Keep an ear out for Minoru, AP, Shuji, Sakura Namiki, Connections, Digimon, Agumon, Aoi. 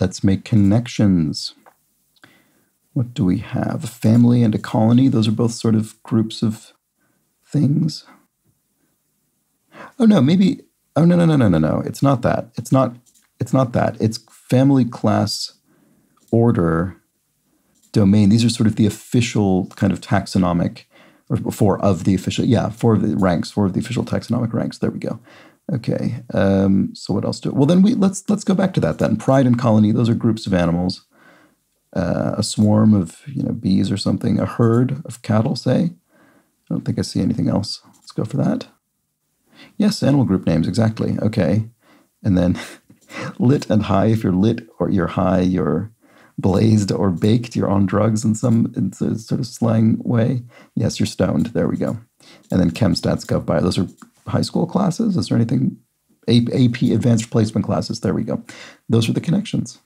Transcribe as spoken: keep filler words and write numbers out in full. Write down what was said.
Let's make connections. What do we have? A family and a colony. Those are both sort of groups of things. Oh, no, maybe. Oh, no, no, no, no, no, no. It's not that. It's not. It's not that. It's family, class, order, domain. These are sort of the official kind of taxonomic, or four of the official. Yeah, four of the ranks, four of the official taxonomic ranks. There we go. Okay. Um, so what else do? Well, then we let's let's go back to that. Then pride and colony. Those are groups of animals. Uh, a swarm of you know bees or something. A herd of cattle. Say. I don't think I see anything else. Let's go for that. Yes, animal group names, exactly. Okay. And then lit and high, if you're lit or you're high, you're blazed or baked, you're on drugs in some in sort of slang way. Yes, you're stoned. There we go. And then chem, stats, gov, bio. Those are high school classes. Is there anything? A P, advanced placement classes. There we go. Those are the connections.